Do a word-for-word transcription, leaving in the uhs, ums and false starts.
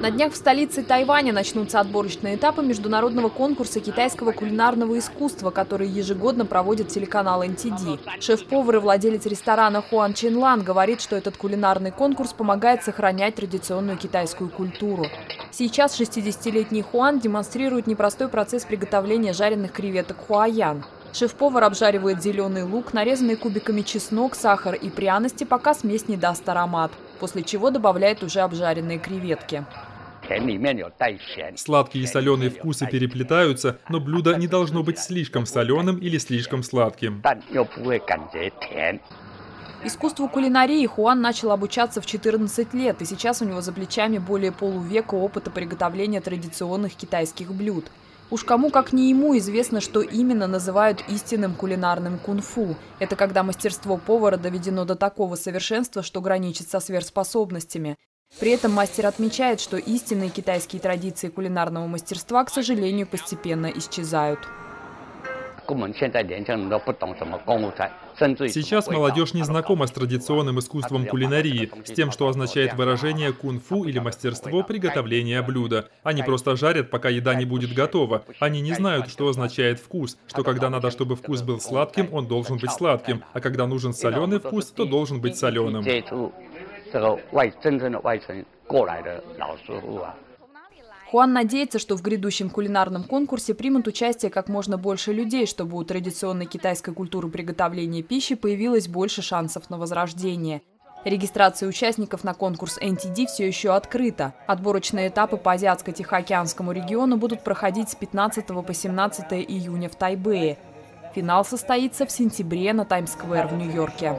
На днях в столице Тайваня начнутся отборочные этапы международного конкурса китайского кулинарного искусства, который ежегодно проводит телеканал эн ти ди. Шеф-повар и владелец ресторана Хуан Чинлан говорит, что этот кулинарный конкурс помогает сохранять традиционную китайскую культуру. Сейчас шестидесятилетний Хуан демонстрирует непростой процесс приготовления жареных креветок хуаян. Шеф-повар обжаривает зеленый лук, нарезанный кубиками чеснок, сахар и пряности, пока смесь не даст аромат, после чего добавляет уже обжаренные креветки. Сладкие и соленые вкусы переплетаются, но блюдо не должно быть слишком соленым или слишком сладким. Искусству кулинарии Хуан начал обучаться в четырнадцать лет, и сейчас у него за плечами более полувека опыта приготовления традиционных китайских блюд. Уж кому как не ему известно, что именно называют истинным кулинарным кунг-фу. Это когда мастерство повара доведено до такого совершенства, что граничит со сверхспособностями. При этом мастер отмечает, что истинные китайские традиции кулинарного мастерства, к сожалению, постепенно исчезают. Сейчас молодежь не знакома с традиционным искусством кулинарии, с тем, что означает выражение кунг-фу или мастерство приготовления блюда. Они просто жарят, пока еда не будет готова. Они не знают, что означает вкус, что когда надо, чтобы вкус был сладким, он должен быть сладким, а когда нужен соленый вкус, то должен быть соленым. Хуан надеется, что в грядущем кулинарном конкурсе примут участие как можно больше людей, чтобы у традиционной китайской культуры приготовления пищи появилось больше шансов на возрождение. Регистрация участников на конкурс эн ти ди все еще открыта. Отборочные этапы по Азиатско-Тихоокеанскому региону будут проходить с пятнадцатого по семнадцатое июня в Тайбэе. Финал состоится в сентябре на Таймс-сквер в Нью-Йорке.